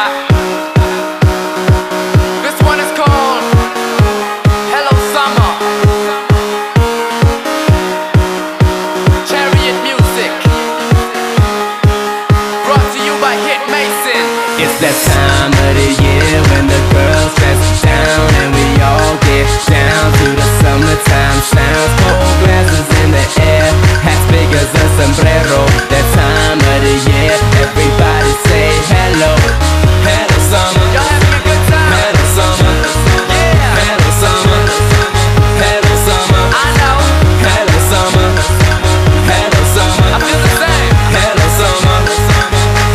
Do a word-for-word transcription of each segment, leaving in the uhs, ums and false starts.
This one is called Hello Summer. Chariot music, brought to you by Hit Mason. It's that time of the year when the girls dress down and we all get down to the summertime sounds. Cold glasses in the air, hats big as a sombrero. That time of the year, everybody say hello. Hello summer, y'all having a good time. Hello summer, yeah. Hello summer, hello summer, I know. Hello summer, hello summer, I feel the same. Hello summer,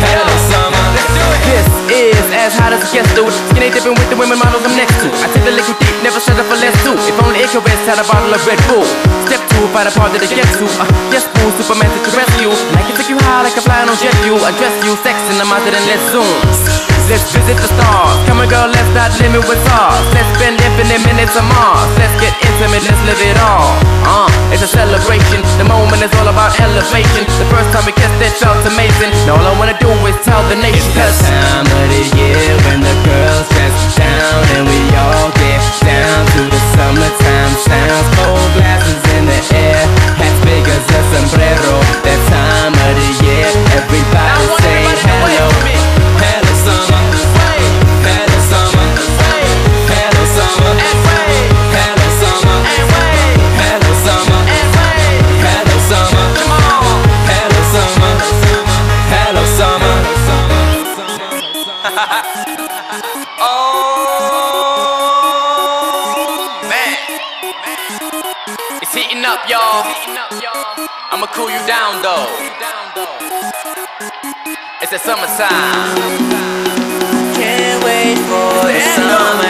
hello summer, let's do it. This is as hot as it gets, dude. Skinny dipping with the women models I'm next to. I take the liquid deep, never shut up for less too. If only it could rest, had a bottle of Red Bull. Step two, find a part that it gets to. Uh, yes, boo, Superman to caress you. Like it took you high, like a fly on jet you. Address you, sex in the mountain, and let's zoom. Let's visit the stars. Come on girl, let's not limit with ours. Let's spend infinite minutes on Mars. Let's get intimate, let's live it all. Uh, it's a celebration. The moment is all about elevation. The first time we kissed, it felt amazing. And all I wanna do is tell the nation. It's the time of the year when the girls dress down and we all get down to the summertime sounds. Cold glasses in the air, hats big as a sombrero. That time of the year, everybody say hello. Hello summer. Oh man, it's heating up, y'all. I'ma cool you down though. It's the summertime. Can't wait for the summer.